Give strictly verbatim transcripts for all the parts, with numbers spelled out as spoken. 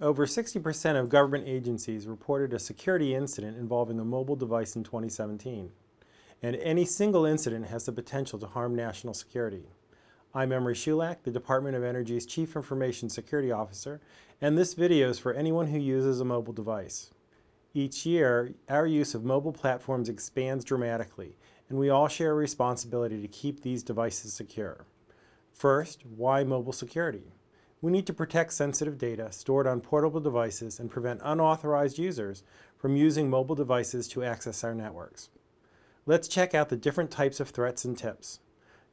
Over sixty percent of government agencies reported a security incident involving a mobile device in twenty seventeen, and any single incident has the potential to harm national security. I'm Emery Csulak, the Department of Energy's Chief Information Security Officer, and this video is for anyone who uses a mobile device. Each year, our use of mobile platforms expands dramatically, and we all share a responsibility to keep these devices secure. First, why mobile security? We need to protect sensitive data stored on portable devices and prevent unauthorized users from using mobile devices to access our networks. Let's check out the different types of threats and tips.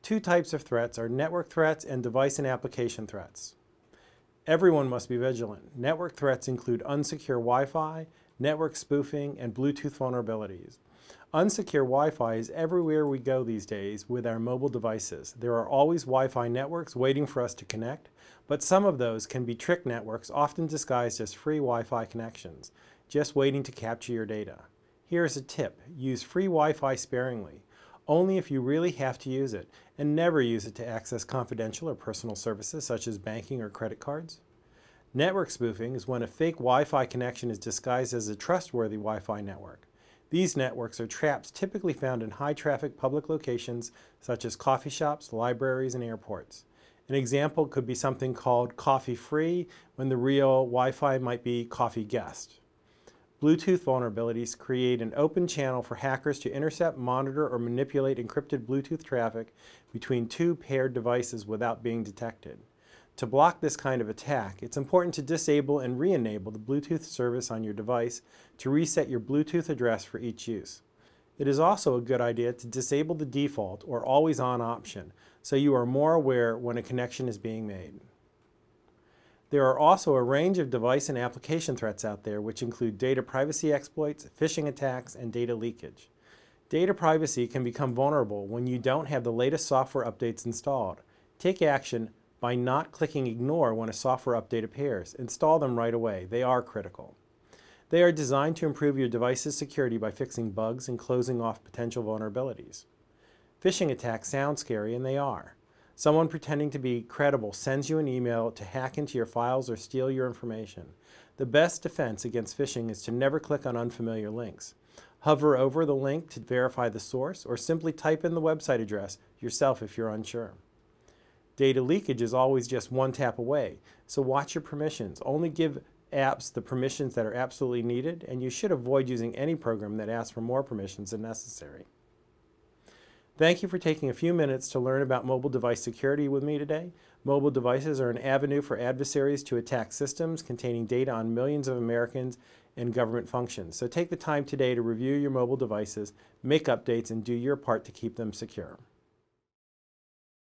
Two types of threats are network threats and device and application threats. Everyone must be vigilant. Network threats include unsecure Wi-Fi, network spoofing, and Bluetooth vulnerabilities. Unsecure Wi-Fi is everywhere we go these days with our mobile devices. There are always Wi-Fi networks waiting for us to connect, but some of those can be trick networks often disguised as free Wi-Fi connections, just waiting to capture your data. Here's a tip. Use free Wi-Fi sparingly. Only if you really have to use it, and never use it to access confidential or personal services such as banking or credit cards. Network spoofing is when a fake Wi-Fi connection is disguised as a trustworthy Wi-Fi network. These networks are traps typically found in high-traffic public locations such as coffee shops, libraries, and airports. An example could be something called coffee free, when the real Wi-Fi might be coffee guest. Bluetooth vulnerabilities create an open channel for hackers to intercept, monitor, or manipulate encrypted Bluetooth traffic between two paired devices without being detected. To block this kind of attack, it's important to disable and re-enable the Bluetooth service on your device to reset your Bluetooth address for each use. It is also a good idea to disable the default or always-on option so you are more aware when a connection is being made. There are also a range of device and application threats out there, which include data privacy exploits, phishing attacks, and data leakage. Data privacy can become vulnerable when you don't have the latest software updates installed. Take action by not clicking ignore when a software update appears. Install them right away. They are critical. They are designed to improve your device's security by fixing bugs and closing off potential vulnerabilities. Phishing attacks sound scary, and they are. Someone pretending to be credible sends you an email to hack into your files or steal your information. The best defense against phishing is to never click on unfamiliar links. Hover over the link to verify the source, or simply type in the website address yourself if you're unsure. Data leakage is always just one tap away, so watch your permissions. Only give apps the permissions that are absolutely needed, and you should avoid using any program that asks for more permissions than necessary. Thank you for taking a few minutes to learn about mobile device security with me today. Mobile devices are an avenue for adversaries to attack systems containing data on millions of Americans and government functions. So take the time today to review your mobile devices, make updates, and do your part to keep them secure.